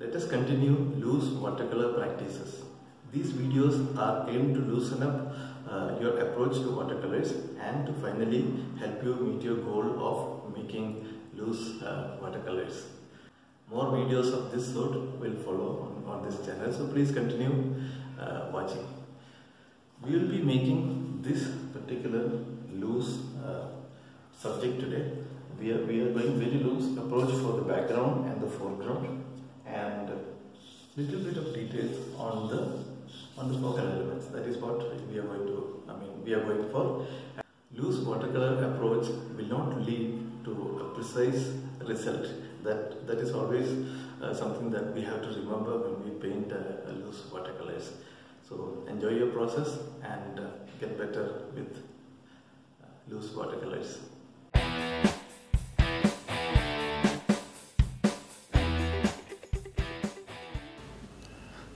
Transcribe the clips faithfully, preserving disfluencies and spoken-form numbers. Let us continue loose watercolor practices. These videos are aimed to loosen up uh, your approach to watercolors and to finally help you meet your goal of making loose uh, watercolors. More videos of this sort will follow on, on this channel, so please continue uh, watching. We will be making this particular loose uh, subject today. We are, we are going very loose approach for the background and the foreground, and little bit of details on the on the focal elements. That is what we are going to. I mean, we are going for loose watercolor approach will not lead to a precise result. That that is always uh, something that we have to remember when we paint uh, loose watercolors. So enjoy your process and uh, get better with uh, loose watercolors.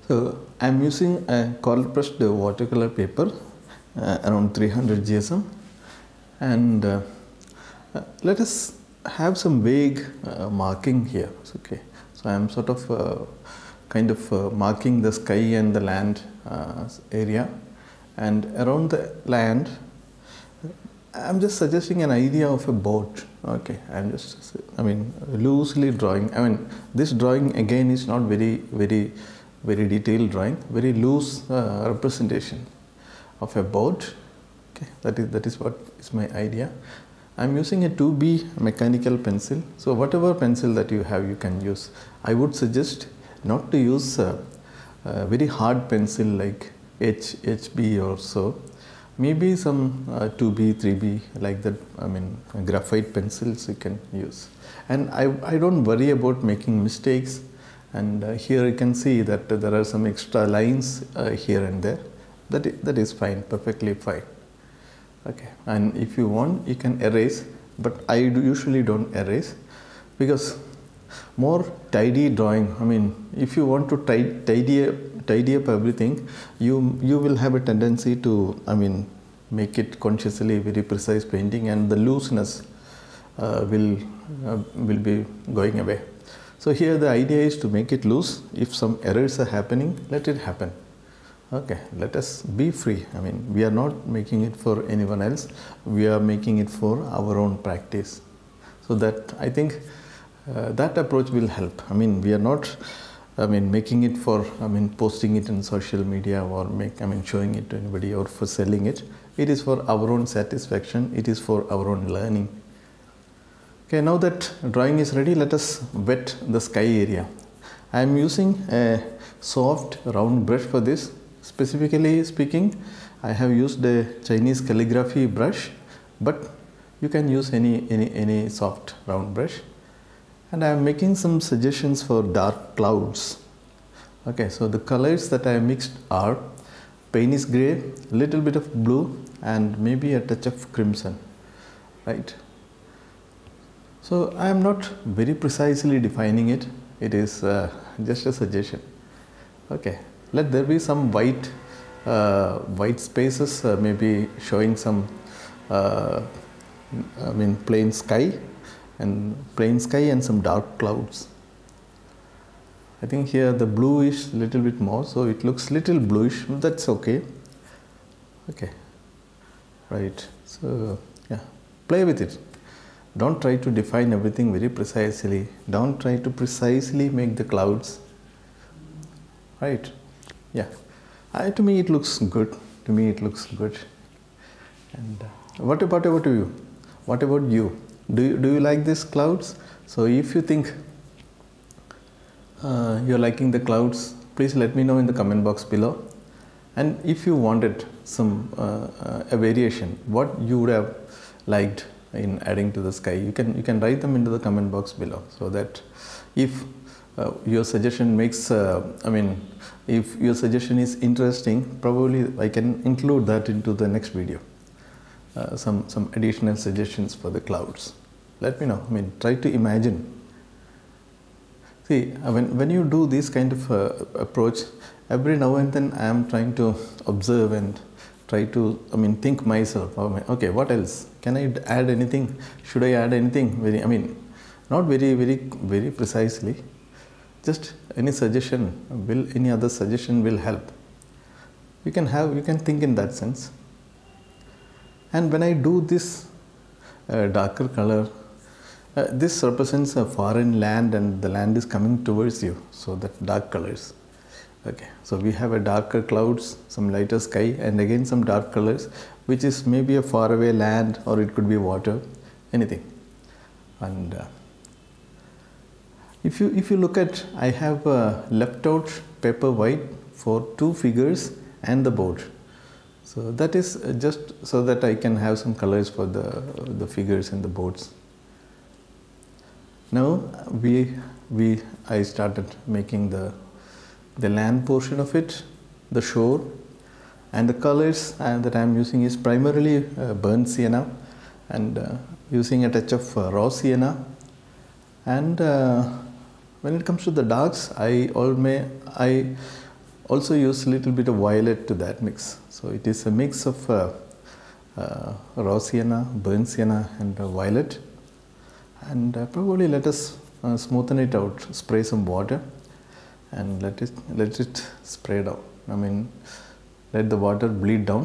So I am using a cold pressed watercolor paper uh, around three hundred G S M, and uh, uh, let us have some vague uh, marking here. It's okay. So I am sort of uh, kind of uh, marking the sky and the land uh, area, and around the land I am just suggesting an idea of a boat. Okay, I am just I mean loosely drawing. I mean this drawing again is not very very very detailed drawing, very loose uh, representation of a boat. Okay, that is that is what is my idea. I am using a two B mechanical pencil, so whatever pencil that you have you can use. I would suggest not to use a, a very hard pencil like H B or so, maybe some uh, two B, three B like that, I mean graphite pencils you can use. And I, I don't worry about making mistakes. And uh, here you can see that uh, there are some extra lines uh, here and there. That is, that is fine, perfectly fine. Okay, and if you want, you can erase. But I do usually don't erase, because more tidy drawing. I mean, if you want to tidy up, tidy up everything, you you will have a tendency to, I mean, make it consciously very precise painting, and the looseness uh, will uh, will be going away. So here the idea is to make it loose. If some errors are happening, let it happen. Okay, let us be free. I mean, we are not making it for anyone else. We are making it for our own practice. So that, I think, uh, that approach will help. I mean, we are not, I mean, making it for, I mean, posting it in social media or make, I mean, showing it to anybody or for selling it. It is for our own satisfaction. It is for our own learning. Okay, now that drawing is ready, let us wet the sky area. I am using a soft round brush for this. Specifically speaking, I have used a Chinese calligraphy brush, but you can use any, any, any soft round brush. And I am making some suggestions for dark clouds. Okay, so the colors that I mixed are Payne's gray, little bit of blue, and maybe a touch of crimson, right? So I am not very precisely defining it, it is uh, just a suggestion. Okay, let there be some white uh, white spaces, uh, maybe showing some uh, I mean plain sky and plain sky and some dark clouds. I think here the blue is little bit more, so it looks little bluish, but that's okay. Okay, right, so yeah, play with it. Don't try to define everything very precisely. Don't try to precisely make the clouds. Right? Yeah. I, to me, it looks good. To me, it looks good. And uh, what about, about you? What about you? Do you, do you like these clouds? So if you think uh, you're liking the clouds, please let me know in the comment box below. And if you wanted some uh, uh, a variation, what you would have liked in adding to the sky, you can you can write them into the comment box below, so that if uh, your suggestion makes uh, I mean if your suggestion is interesting, probably I can include that into the next video, uh, some some additional suggestions for the clouds. Let me know. I mean, try to imagine. See, when, when you do this kind of uh, approach, every now and then I am trying to observe and try to, I mean, think myself, okay, what else? Can I add anything? Should I add anything? Very, I mean, not very, very, very precisely. Just any suggestion will any other suggestion will help. You can have you can think in that sense. And when I do this uh, darker color, uh, this represents a foreign land and the land is coming towards you, so that dark colors. Okay, so we have a darker clouds, some lighter sky, and again some dark colors, which is maybe a faraway land, or it could be water, anything. And uh, if you if you look at, I have uh, left out paper white for two figures and the board, so that is just so that I can have some colors for the uh, the figures and the boards. Now we we I started making the. the land portion of it, the shore, and the colors uh, that I am using is primarily uh, burnt sienna, and uh, using a touch of uh, raw sienna. And uh, when it comes to the darks, I all may I also use a little bit of violet to that mix. So it is a mix of uh, uh, raw sienna, burnt sienna, and uh, violet. And uh, probably let us uh, smoothen it out, spray some water. And let it let it spray down. I mean, let the water bleed down.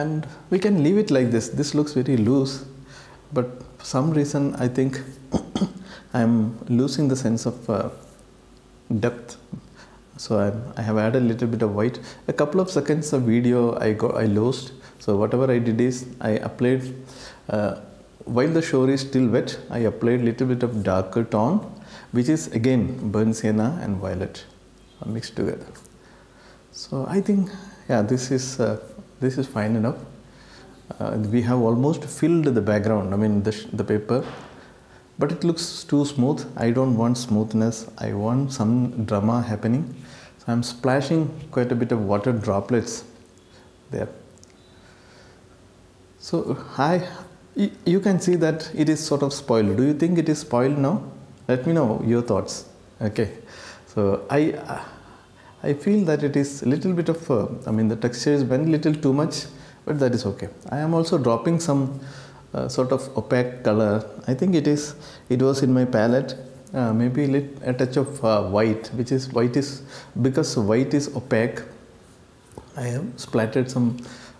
And we can leave it like this. This looks very loose, but for some reason I think I'm losing the sense of uh, depth. So I'm, I have added a little bit of white. A couple of seconds of video I got I lost. So whatever I did is I applied uh, while the shore is still wet. I applied a little bit of darker tone, which is again burnt sienna and violet mixed together. So I think, yeah, this is uh, this is fine enough. Uh, we have almost filled the background. I mean the the paper, but it looks too smooth. I don't want smoothness. I want some drama happening. So I'm splashing quite a bit of water droplets there. So I, you can see that it is sort of spoiled. Do you think it is spoiled now? Let me know your thoughts. Okay, so I uh, I feel that it is a little bit of uh, I mean the texture is bent a little too much, but that is okay. I am also dropping some uh, sort of opaque color. I think it is it was in my palette, uh, maybe lit, a touch of uh, white, which is white is because white is opaque. I have splattered some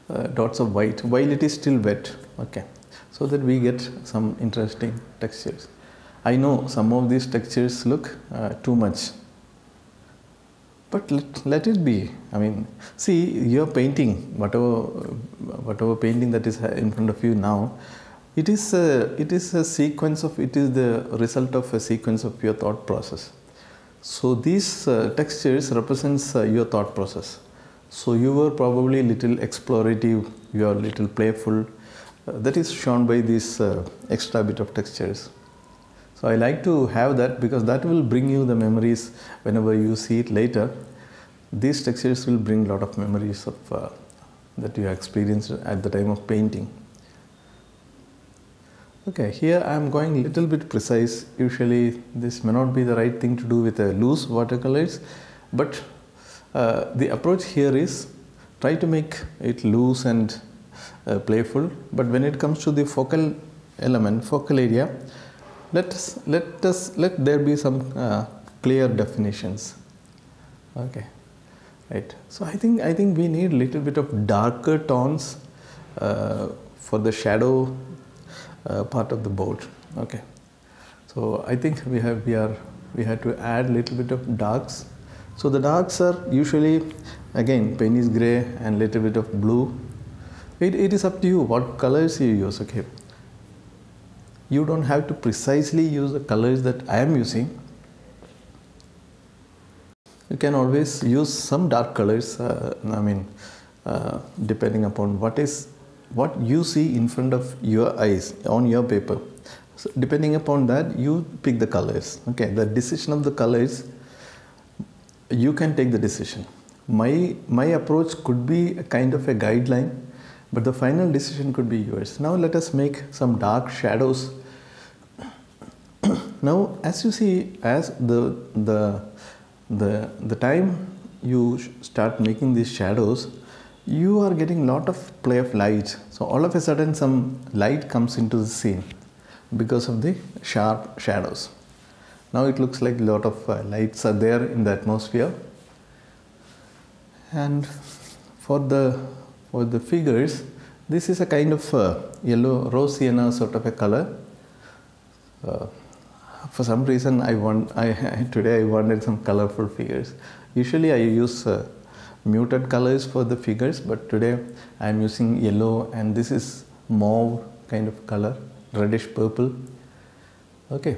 uh, dots of white while it is still wet. Okay, so that we get some interesting textures. I know some of these textures look uh, too much, but let, let it be. I mean, see, you're painting, whatever, whatever painting that is in front of you now, it is a, it is a sequence of, it is the result of a sequence of your thought process. So these uh, textures represents uh, your thought process. So you were probably little explorative, you are little playful. Uh, that is shown by this uh, extra bit of textures. So I like to have that because that will bring you the memories whenever you see it later. These textures will bring a lot of memories of uh, that you experienced at the time of painting. Okay, here I am going a little bit precise. Usually this may not be the right thing to do with a loose watercolors, but uh, the approach here is try to make it loose and uh, playful. But when it comes to the focal element, focal area, Let us, let us let there be some uh, clear definitions. Okay, right. So I think I think we need a little bit of darker tones uh, for the shadow uh, part of the boat. Okay, so I think we have we are we had to add a little bit of darks. So the darks are usually again Payne's gray and little bit of blue. It it is up to you what colors you use. Okay. You don't have to precisely use the colors that I am using. You can always use some dark colors. Uh, I mean, uh, depending upon what is what you see in front of your eyes on your paper. So depending upon that, you pick the colors. Okay, the decision of the colors. You can take the decision. My my approach could be a kind of a guideline. But the final decision could be yours. Now let us make some dark shadows. Now, as you see, as the the the the time you start making these shadows, you are getting lot of play of light. So all of a sudden, some light comes into the scene because of the sharp shadows. Now it looks like a lot of uh, lights are there in the atmosphere. And for the for the figures, this is a kind of uh, yellow rose sienna sort of a color. Uh, for some reason, I want I today I wanted some colorful figures. Usually I use uh, muted colors for the figures, but today I am using yellow, and this is mauve kind of color, reddish purple. Okay,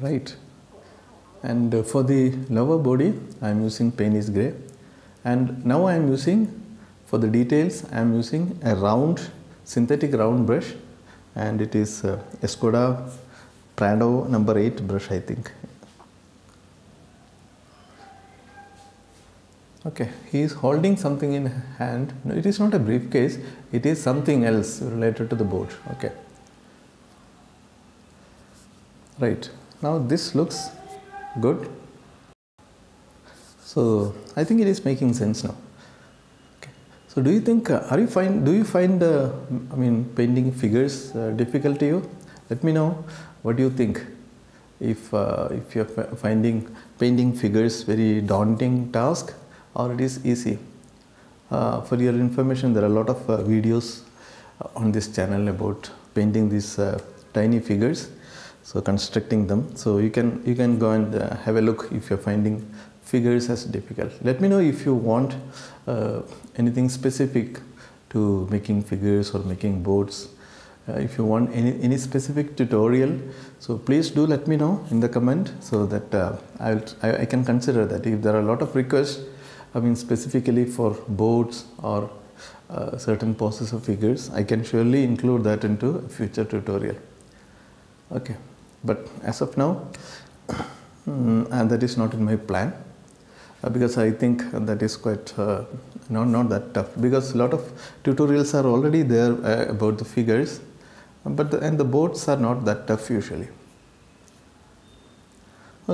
right. And uh, for the lower body, I am using Payne's gray, and now I am using for the details I am using a round synthetic round brush, and it is uh, Escoda Prado number eight brush, I think. Okay, he is holding something in hand. No, it is not a briefcase, it is something else related to the boat. Okay, right. Now this looks good. So I think it is making sense now. Okay. So do you think uh, are you find do you find uh, I mean painting figures uh, difficult to you? Let me know what do you think. If uh, if you are finding painting figures very daunting task, or it is easy. Uh, for your information, there are a lot of uh, videos on this channel about painting these uh, tiny figures, so constructing them. So you can you can go and uh, have a look if you're finding figures as difficult. Let me know if you want uh, anything specific to making figures or making boats. Uh, if you want any any specific tutorial, so please do let me know in the comment, so that uh, I'll, I I can consider that. If there are a lot of requests, I mean specifically for boats or uh, certain poses of figures, I can surely include that into a future tutorial. Okay, but as of now, mm, and that is not in my plan, uh, because I think that is quite uh, not not that tough, because a lot of tutorials are already there uh, about the figures, but the, and the boats are not that tough usually.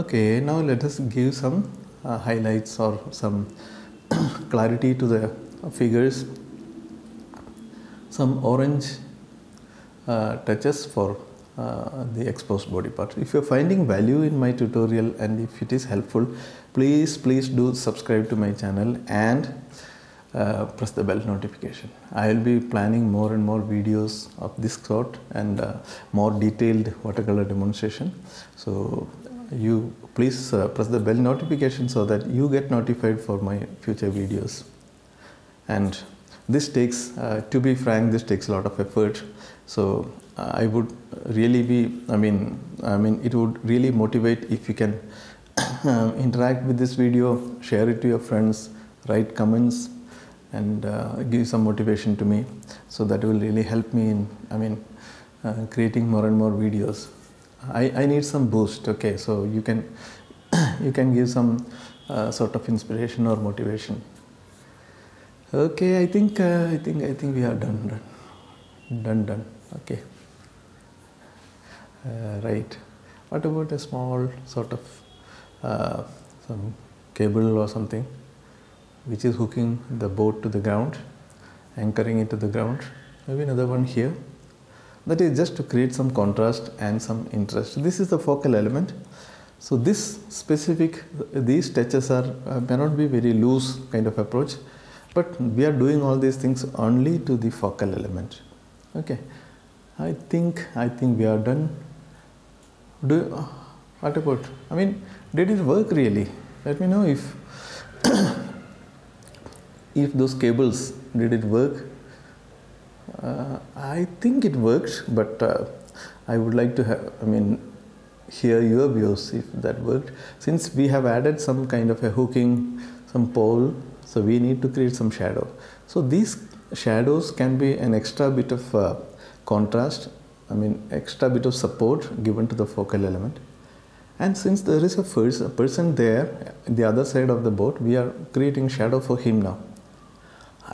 Okay, now let us give some Uh, highlights or some clarity to the figures, some orange uh, touches for uh, the exposed body part. If you are finding value in my tutorial and if it is helpful, please please do subscribe to my channel and uh, press the bell notification. I will be planning more and more videos of this sort and uh, more detailed watercolor demonstration. So you please uh, press the bell notification so that you get notified for my future videos. And this takes uh, to be frank, this takes a lot of effort, so uh, I would really be I mean I mean it would really motivate if you can uh, interact with this video, share it to your friends, write comments, and uh, give some motivation to me, so that will really help me in I mean uh, creating more and more videos. I, I need some boost. Okay, so you can you can give some uh, sort of inspiration or motivation. Okay, I think uh, I think I think we are done done done done. Okay, uh, right. What about a small sort of uh, some cable or something which is hooking the boat to the ground, anchoring it to the ground? Maybe another one here. That is just to create some contrast and some interest. This is the focal element. So this specific, these touches are uh, may not be very loose kind of approach, but we are doing all these things only to the focal element. Okay, I think I think we are done. Do what about? I mean, did it work really? Let me know if if those cables, did it work? Uh, I think it works, but uh, I would like to have, I mean, hear your views if that worked. Since we have added some kind of a hooking, some pole, so we need to create some shadow. So these shadows can be an extra bit of uh, contrast, I mean, extra bit of support given to the focal element. And since there is a, first, a person there, the other side of the boat, we are creating shadow for him now.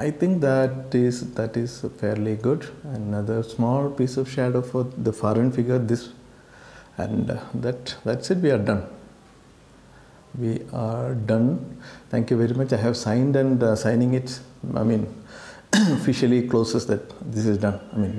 I think that is that is fairly good. Another small piece of shadow for the foreign figure. This and uh, that that's it. We are done. We are done. Thank you very much. I have signed, and uh, signing it, I mean, officially closes that this is done. I mean,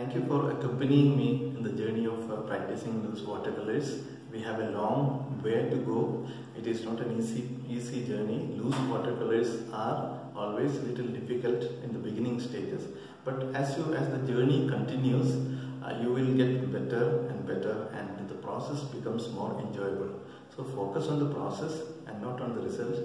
thank you for accompanying me in the journey of. Uh, replacing those watercolors. We have a long way to go. It is not an easy, easy journey. Loose watercolors are always a little difficult in the beginning stages. But as you, as the journey continues, uh, you will get better and better, and the process becomes more enjoyable. So focus on the process and not on the result.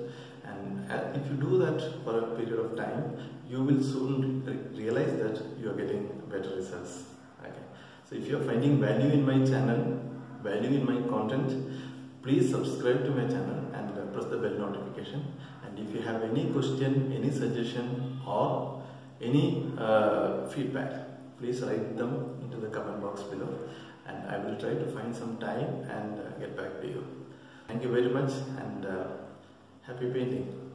And if you do that for a period of time, you will soon re realize that you are getting better results. Okay. So if you are finding value in my channel, value in my content, please subscribe to my channel and press the bell notification. And if you have any question, any suggestion, or any uh, feedback, please write them into the comment box below, and I will try to find some time and uh, get back to you. Thank you very much, and uh, happy painting.